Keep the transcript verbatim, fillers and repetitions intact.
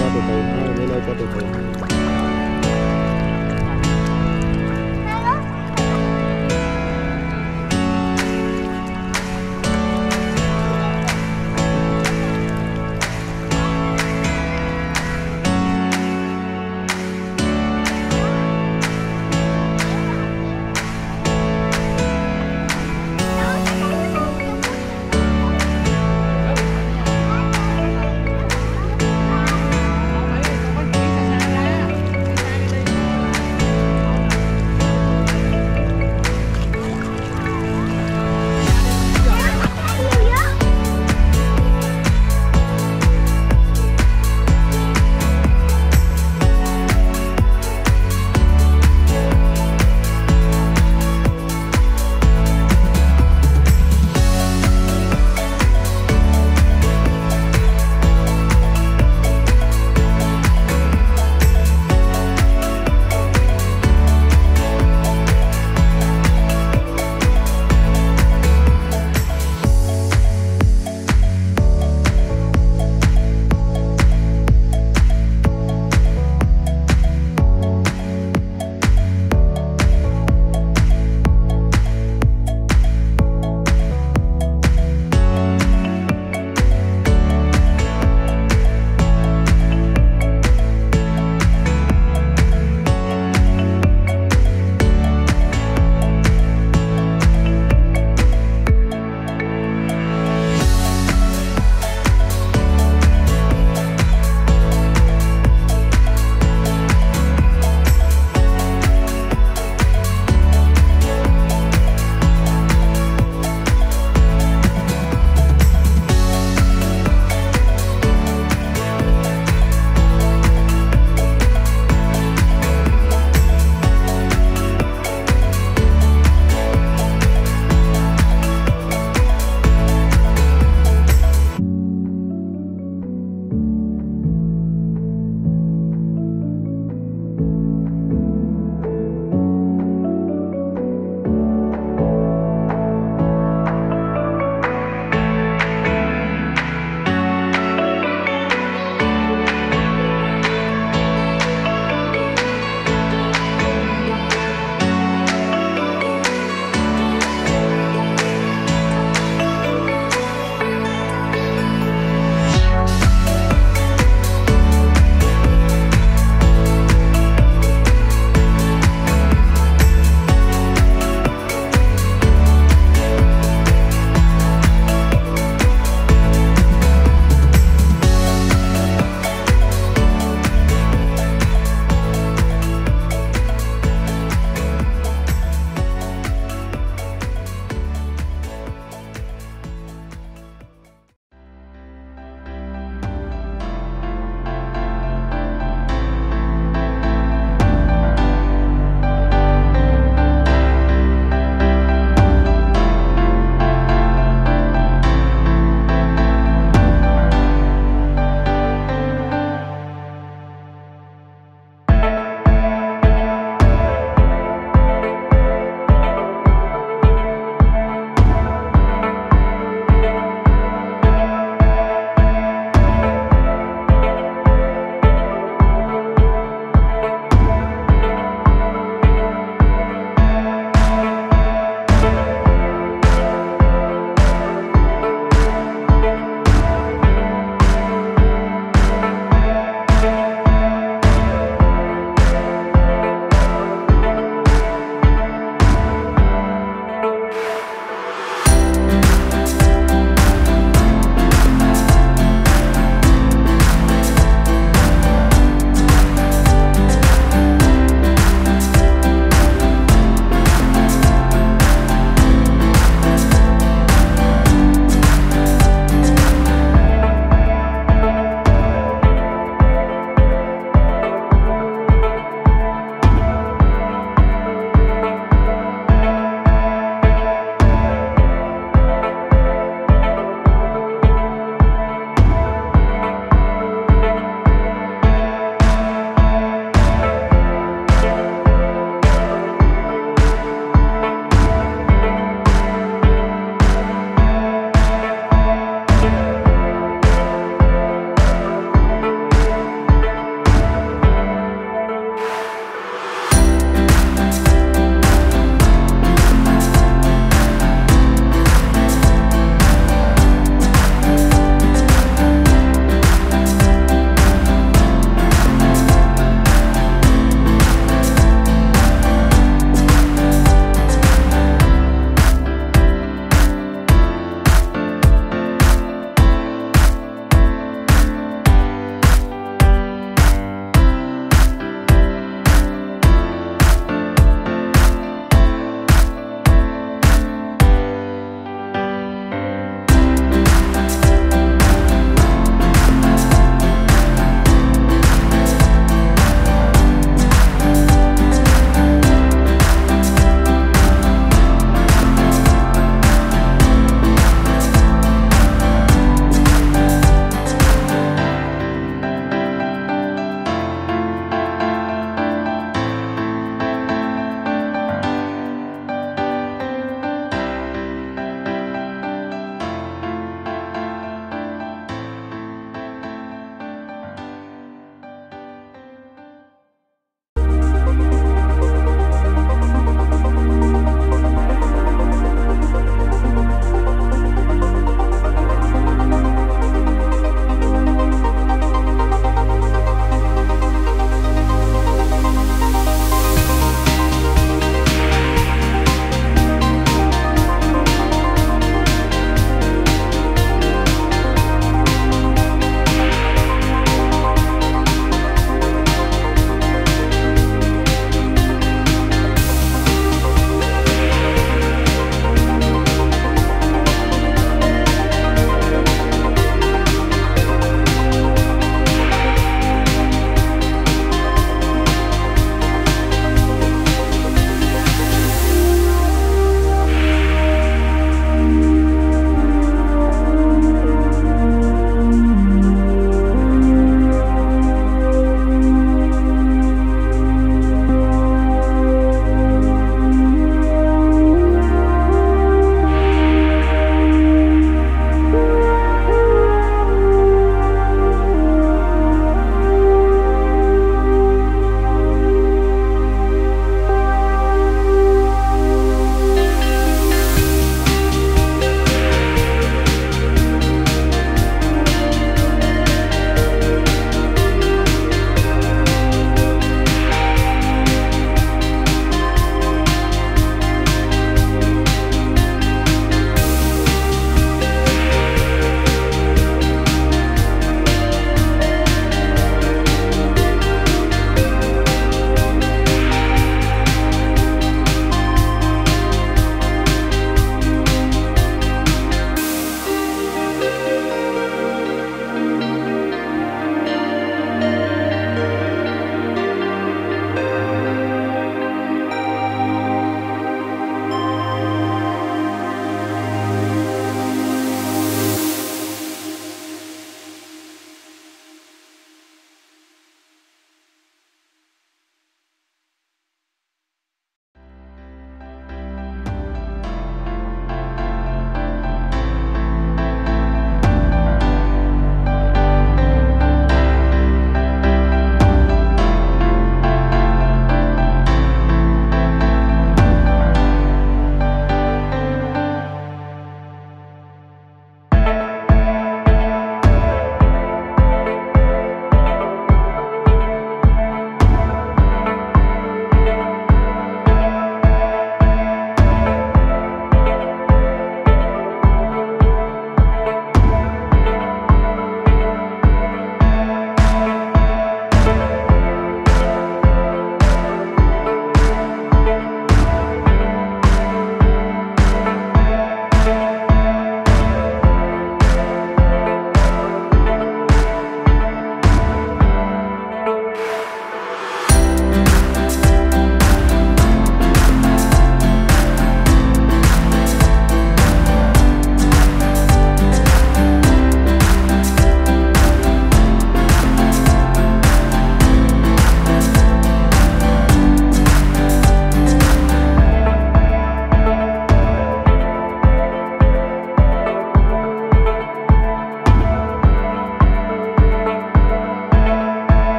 potato. I don't really know potato.